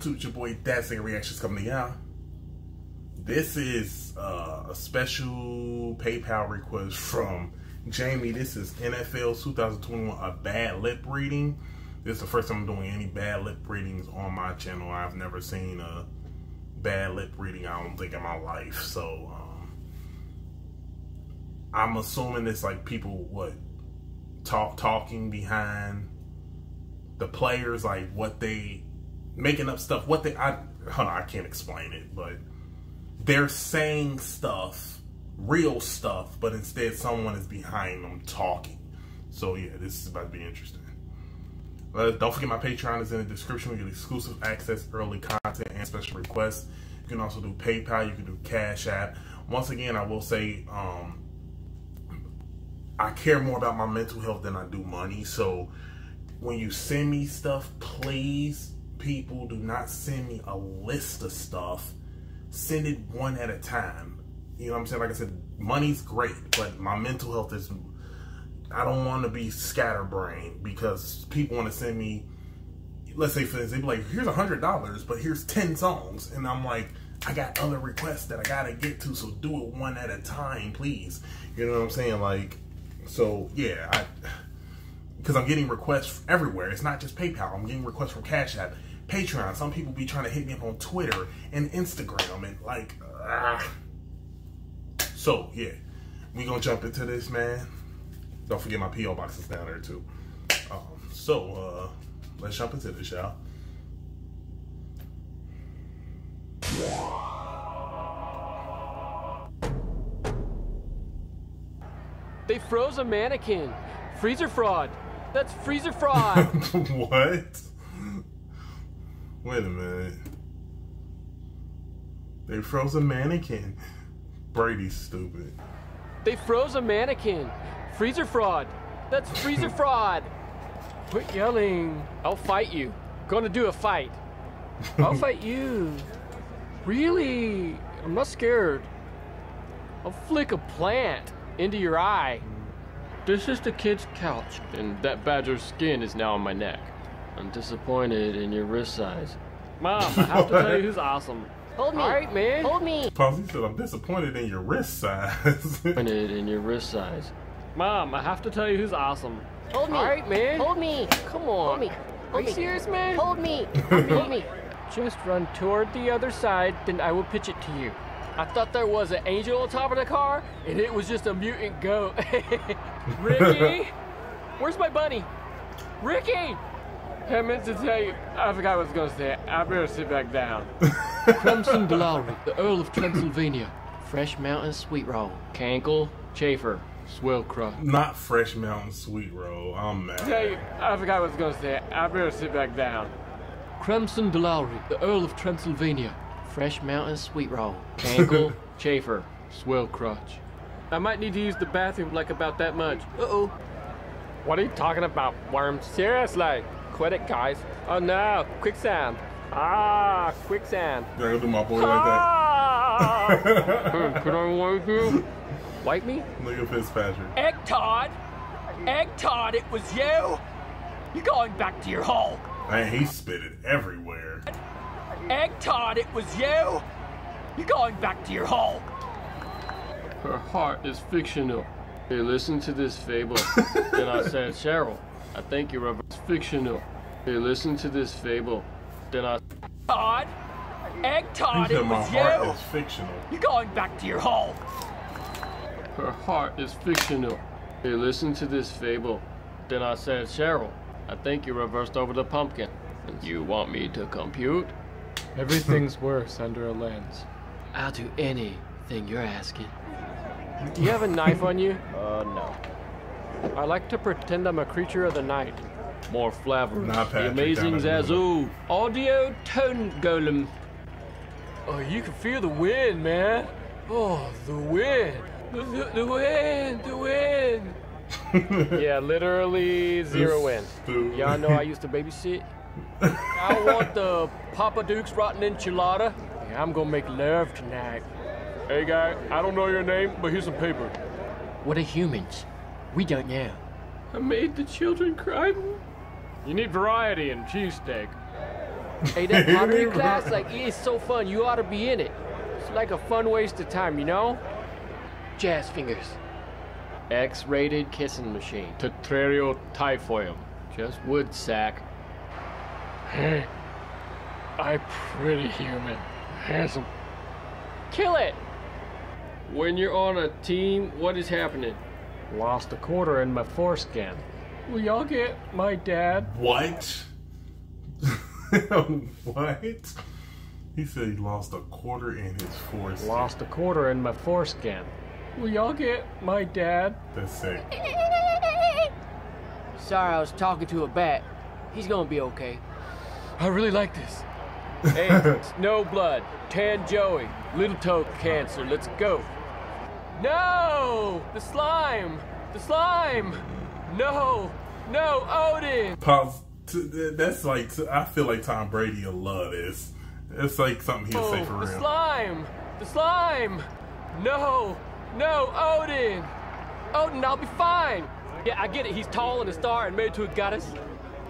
YouTube, it's your boy Dad Singer Reactions coming to y'all. This is a special PayPal request from Jamie. This is NFL 2021, a bad lip reading. This is the first time I'm doing any bad lip readings on my channel. I've never seen a bad lip reading, I don't think, in my life. So I'm assuming it's like people talking behind the players, like what they making up stuff, what they I can't explain it, but they're saying stuff, real stuff, but instead someone is behind them talking. So yeah, this is about to be interesting. Don't forget my Patreon is in the description. We get exclusive access, early content, and special requests. You can also do PayPal, you can do Cash App. Once again, I will say, I care more about my mental health than I do money. So when you send me stuff, please, people, do not send me a list of stuff. Send it one at a time. You know what I'm saying? Like I said, money's great, but my mental health is, I don't want to be scatterbrained because people want to send me, let's say for instance, they'd be like, here's $100, but here's 10 songs. And I'm like, I got other requests that I got to get to, so do it one at a time, please. You know what I'm saying? Like, so yeah, because I'm getting requests everywhere. It's not just PayPal. I'm getting requests from Cash App, Patreon. Some people be trying to hit me up on Twitter and Instagram and like, So yeah, we gonna jump into this, man. Don't forget my P.O. Box is down there too. Let's jump into this, y'all. They froze a mannequin. Freezer fraud. That's freezer fraud. What? Wait a minute. They froze a mannequin. Brady's stupid. They froze a mannequin. Freezer fraud. That's freezer fraud. Quit yelling. I'll fight you. Gonna do a fight. I'll fight you. Really? I'm not scared. I'll flick a plant into your eye. This is the kid's couch, and that badger's skin is now on my neck. I'm disappointed in your wrist size. Mom, I have to tell you who's awesome. Hold me. All right, man. Hold me. Posey said, I'm disappointed in your wrist size. Disappointed in your wrist size. Mom, I have to tell you who's awesome. Hold me. All right, man. Hold me. Come on. Hold me. Are you serious, man? Hold me. Hold me. Just run toward the other side, then I will pitch it to you. I thought there was an angel on top of the car, and it was just a mutant goat. Ricky? Where's my bunny? Ricky! I meant to tell you, I forgot what I was going to say. I better sit back down. Clemson Blowry, the Earl of Transylvania. Fresh Mountain Sweet Roll. Cankle, Chafer, Swell Crop. Not Fresh Mountain Sweet Roll, I'm mad. Tell you, I forgot what I was going to say. I better sit back down. Clemson Blowry, the Earl of Transylvania. Fresh Mountain Sweet Roll. Cankle, Chafer, Swell Crotch. I might need to use the bathroom like about that much. Uh-oh. What are you talking about, worms? Seriously. Quit it, guys. Oh no, quicksand. Ah, quicksand. Yeah, I'll do my boy like that. Could I wipe you? Wipe me? Look at Fitzpatrick. Egg Todd! Egg Todd, it was you! You're going back to your hole. Man, he spit it everywhere. Egg Todd, it was you! You're going back to your hole. Her heart is fictional. Hey, listen to this fable. Then I said, Cheryl, I think you're a fictional. Hey, listen to this fable. Then I Todd! Egg Todd, it was you! Fictional. You're going back to your hole. Her heart is fictional. Hey, listen to this fable. Then I said, Cheryl, I think you reversed over the pumpkin. You want me to compute? Everything's worse under a lens. I'll do anything you're asking. Do you have a knife on you? No. I like to pretend I'm a creature of the night. More flavor. The amazing Zazu. Audio tone golem. Oh, you can feel the wind, man. Oh, the wind. The wind, the wind. Yeah, literally zero wind. Y'all know I used to babysit. I want the Papa Duke's rotten enchilada. Yeah, I'm gonna make love tonight. Hey guy, I don't know your name, but here's some paper. What are humans? We don't know. I made the children cry. You need variety in cheesesteak. Hey, that pottery class, like, it's so fun. You ought to be in it. It's like a fun waste of time, you know? Jazz fingers. X-rated kissing machine. Tetrario typhoil. Just wood sack. Hey, I'm pretty human. Handsome. Kill it! When you're on a team, what is happening? Lost a quarter in my foreskin. Will y'all get my dad? What? What? He said he lost a quarter in his foreskin. Lost a quarter in my foreskin. Will y'all get my dad? That's sick. Sorry, I was talking to a bat. He's gonna be okay. I really like this. Hey, Snow Blood, Tan Joey, Little Toe Cancer, let's go. No! The slime! The slime! No! No, Odin! Pause. That's like, I feel like Tom Brady will love this. It's like something he'll say for real. The slime! The slime! No! No, Odin! Odin, I'll be fine! Yeah, I get it. He's tall and a star and married to a goddess.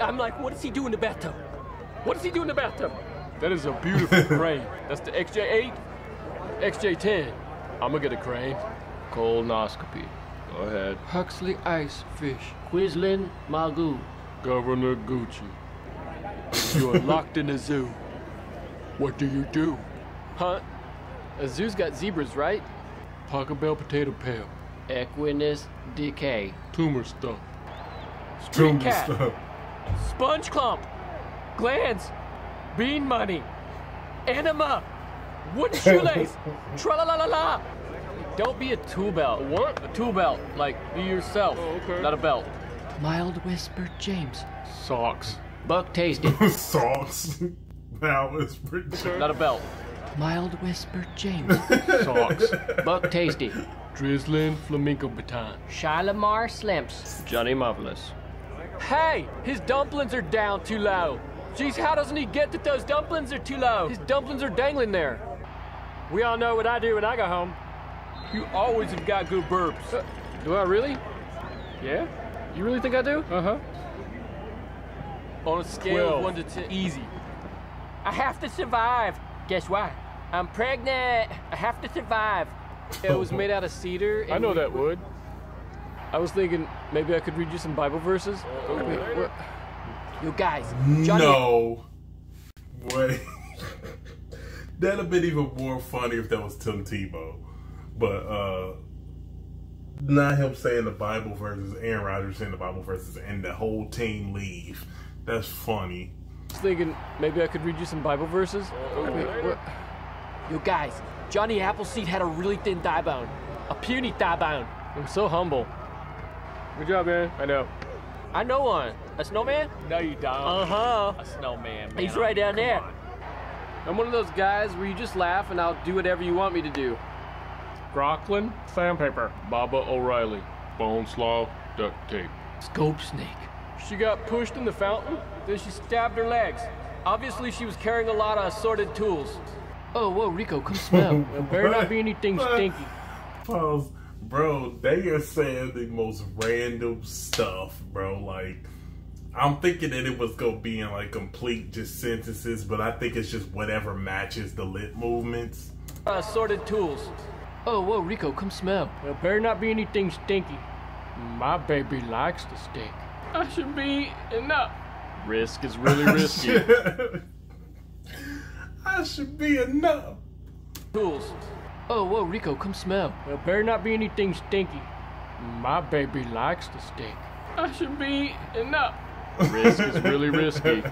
I'm like, what does he do in the bathtub? What does he do in the bathtub? That is a beautiful crane. That's the XJ8, XJ10. I'm gonna get a crane. Colonoscopy. Go ahead. Huxley Ice Fish. Quislin Magoo. Governor Gucci. You are locked in a zoo. What do you do? Hunt. A zoo's got zebras, right? Taco Bell potato pail. Equinus decay. Tumor stump. Street cat. Sponge clump. Glands. Bean money. Enema. Wooden shoelace. Tra-la-la-la-la. Don't be a tool belt. What? A tool belt. Like, be yourself. Oh, okay. Not a belt. Mild Whisper James. Socks. Buck tasty. Socks. Mild Whisper James. Not a belt. Mild Whisper James. Socks. Buck tasty. Drizzling Flamingo Baton. Shalimar Slimps. Johnny Marvelous. Hey! His dumplings are down too low. Jeez, how doesn't he get that those dumplings are too low? His dumplings are dangling there. We all know what I do when I go home. You always have got good burps. Do I really? Yeah? You really think I do? Uh-huh. On a scale 12. Of 1 to 10. Easy. I have to survive. Guess why? I'm pregnant. I have to survive. It was made out of cedar. And I know that wood. I was thinking maybe I could read you some Bible verses. Wait, you guys, Johnny. No. Wait. That'd have been even more funny if that was Tim Tebow. But, not him saying the Bible verses, Aaron Rodgers saying the Bible verses, and the whole team leave. That's funny. I was thinking maybe I could read you some Bible verses. Wait, you guys, Johnny Appleseed had a really thin thigh bone. A puny thigh bone. I'm so humble. Good job, man. I know. I know one. A snowman? No, you don't. Uh-huh. A snowman, man. He's right down there. On. I'm one of those guys where you just laugh and I'll do whatever you want me to do. Grocklin, sandpaper. Baba O'Reilly. Bone slaw, duct tape. Scope snake. She got pushed in the fountain, then she stabbed her legs. Obviously, she was carrying a lot of assorted tools. Oh, whoa, Rico, come smell. There better not be anything stinky. Pause. Bro, they are saying the most random stuff, bro. Like, I'm thinking that it was going to be in, like, complete just sentences, but I think it's just whatever matches the lip movements. Assorted tools. Oh, whoa, Rico, come smell. There better not be anything stinky. My baby likes to stink. I should be enough. Risk is really risky. I should be enough. Tools. Oh, whoa, Rico, come smell. There better not be anything stinky. My baby likes to stink. I should be enough. Risk is really risky.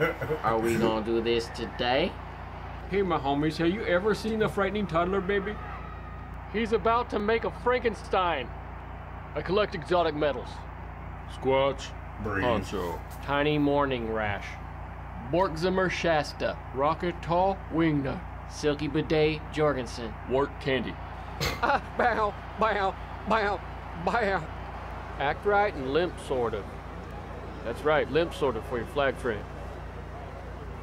Are we gonna do this today? Hey, my homies, have you ever seen a frightening toddler baby? He's about to make a Frankenstein. I collect exotic metals. Squatch. Poncho. Tiny morning rash. Borkzimmer Shasta. Rocket tall wingnut. Silky Bidet Jorgensen. Wart candy. Bow, bow, bow, bow. Act right and limp sort of. That's right, limp sort of for your flag friend.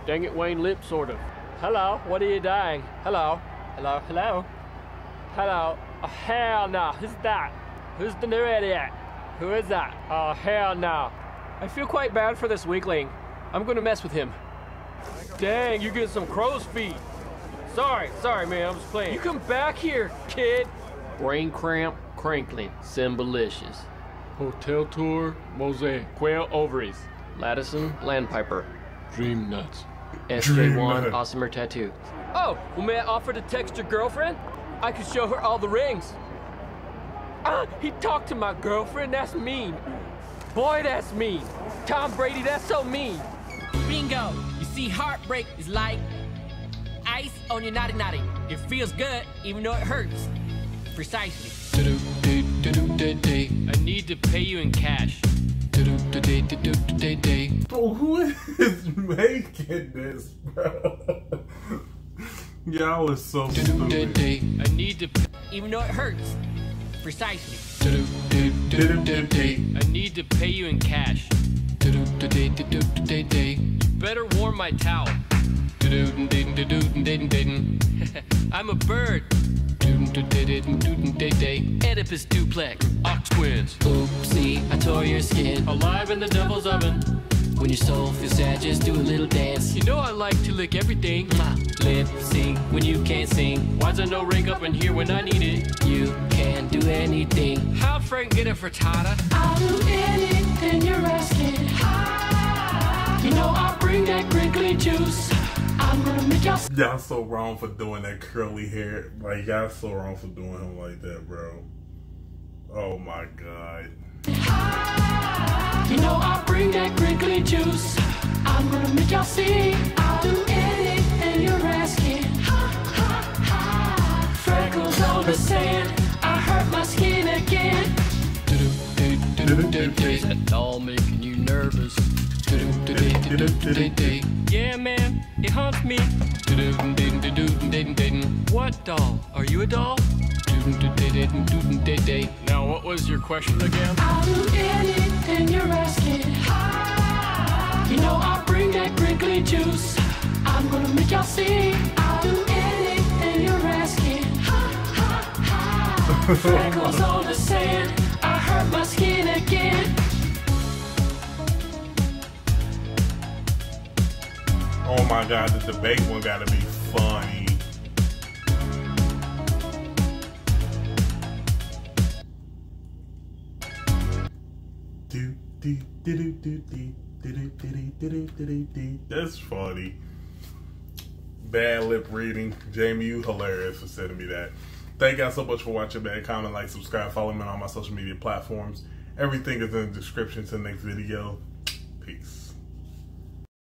Dang it, Wayne, limp sort of. Hello, what are you dying? Hello, hello, hello. Hello, oh, hell no, who's that? Who's the new idiot? Who is that? Oh, hell no. I feel quite bad for this weakling. I'm gonna mess with him. Dang, you get some crow's feet. Sorry, man, I'm just playing. You come back here, kid. Brain cramp, crinkling, symbolicious. Hotel tour, mosaic, quail ovaries. Lattison, landpiper. Dream nuts. SJ1, Osimer tattoo. Oh, well, may I offer to text your girlfriend? I could show her all the rings. Ah, he talked to my girlfriend, that's mean. Boy, that's mean. Tom Brady, that's so mean. Bingo, you see, heartbreak is like ice on your naughty naughty. It feels good, even though it hurts. Precisely. I need to pay you in cash. Bro, who is making this, bro? Y'all is so stupid. I need to, even though it hurts. Precisely. I need to pay you in cash. You better warm my towel. I'm a bird. Oedipus duplex, ox twins. Oopsie, I tore your skin. Alive in the devil's oven. When your soul feels sad, just do a little dance. You know I like to lick everything. Lip sync when you can't sing. Why's there no ring up in here when I need it? You can't do anything. How Frank get a frittata? I'll do anything you're asking. You know I bring that crinkly juice. Y'all so wrong for doing that curly hair. Like, y'all so wrong for doing him like that, bro. Oh my god. You know I bring that crinkly juice. I'm gonna make y'all see. I'll do anything you're asking. Freckles on the sand. I hurt my skin again. That's all making you nervous. Yeah, man, it haunts me. What doll? Are you a doll? Now, what was your question again? I'll do anything you're asking. You know I bring that crinkly juice. I'm gonna make y'all see. I'll do anything you're asking. Freckles on the sand. I hurt my skin again. Oh my god, the debate one gotta be funny. That's funny. Bad lip reading. Jamie, you hilarious for sending me that. Thank y'all so much for watching, man. Comment, like, subscribe, follow me on all my social media platforms. Everything is in the description to the next video. Peace.